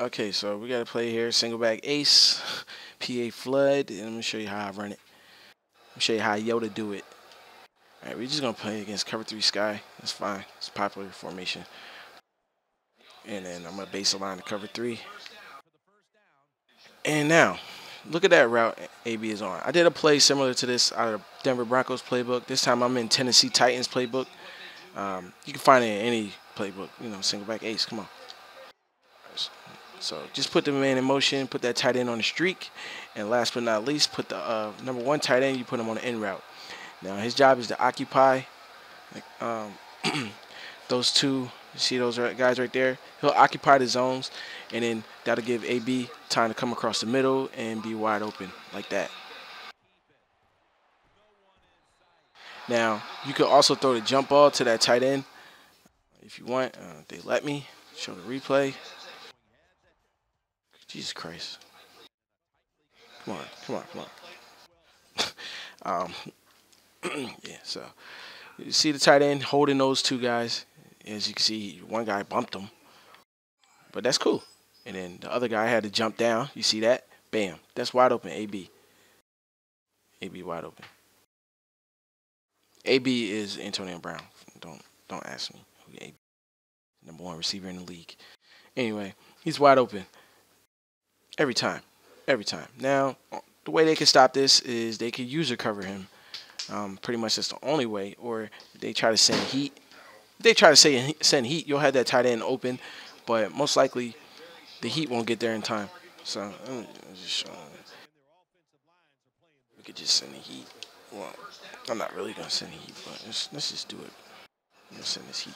Okay, so we got to play here. Single back ace, PA flood, and I'm going to show you how I run it. I'm going to show you how Yoda do it. All right, we're just going to play against cover 3 sky. That's fine. It's a popular formation. And then I'm going to base align to cover 3. And now, look at that route AB is on. I did a play similar to this out of Denver Broncos playbook. This time I'm in Tennessee Titans playbook. You can find it in any playbook. You know, single back ace. Come on. So just put the man in motion, put that tight end on the streak, and last but not least, put the number 1 tight end, you put him on the end route. Now his job is to occupy those two, you see those guys right there? He'll occupy the zones, and then that'll give AB time to come across the middle and be wide open like that. Now you could also throw the jump ball to that tight end if you want. They let me show the replay. Jesus Christ. Come on, come on, come on. Yeah, so you see the tight end holding those two guys. As you can see, one guy bumped him. But that's cool. And then the other guy had to jump down. You see that? Bam. That's wide open, AB. AB wide open. AB is Antonio Brown. Don't ask me who AB is. Number 1 receiver in the league. Anyway, he's wide open. Every time. Every time. Now, the way they can stop this is they can user cover him. Pretty much that's the only way. Or they try to send heat. If they try to send heat, you'll have that tight end open. But most likely, the heat won't get there in time. So, we could just send the heat. Well, I'm not really going to send the heat, but let's just do it. I'm going to send this heat.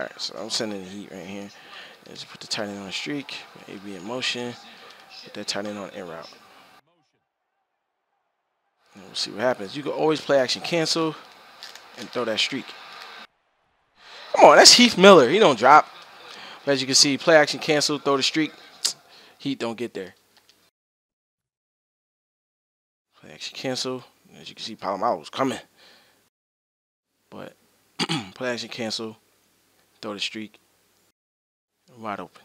All right, so I'm sending the heat right here. Let's put the tight end on the streak. AB in motion. Put that tight end on in route. And we'll see what happens. You can always play action cancel and throw that streak. Come on, that's Heath Miller. He don't drop. But as you can see, play action cancel, throw the streak. Heat don't get there. Play action cancel. As you can see, Palomar was coming. But play action cancel. Throw the streak, wide open.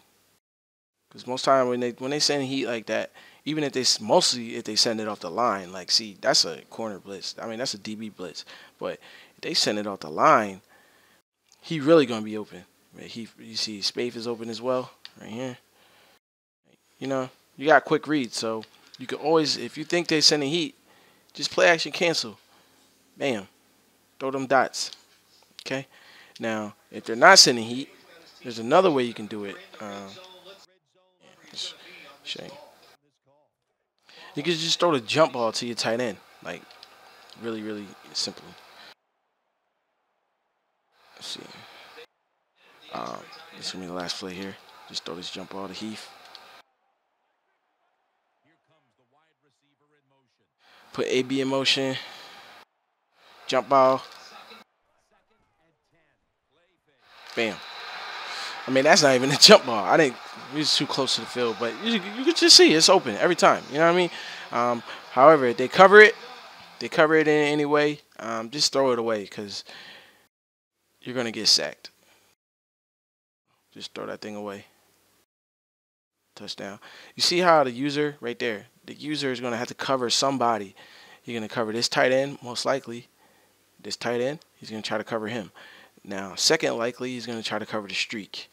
Because most time when they send heat like that, even if they send it off the line, like see that's a corner blitz. I mean that's a DB blitz. But if they send it off the line, he really gonna be open. I mean, you see Spaeth is open as well right here. You know you got quick read, so you can always if you think they sending heat, just play action cancel, bam, throw them dots, okay. Now, if they're not sending heat, there's another way you can do it. You can just throw the jump ball to your tight end. Like, really, really simply. Let's see. This is going to be the last play here. Just throw this jump ball to Heath. Put AB in motion. Jump ball. Bam. I mean, that's not even a jump ball. I didn't, it was too close to the field, but you could just see it's open every time. You know what I mean? However, they cover it in any way, just throw it away because you're going to get sacked. Just throw that thing away. Touchdown. You see how the user right there, the user is going to have to cover somebody. You're going to cover this tight end, most likely. This tight end, he's going to try to cover him. Now, second likely, he's going to try to cover the streak.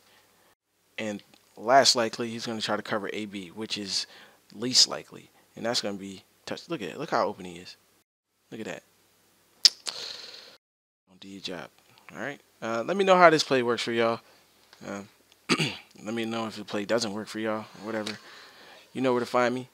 And last likely, he's going to try to cover AB, which is least likely. And that's going to be touched. Look at it. Look how open he is. Look at that. Don't do your job. All right. Let me know how this play works for y'all. Let me know if the play doesn't work for y'all or whatever. You know where to find me.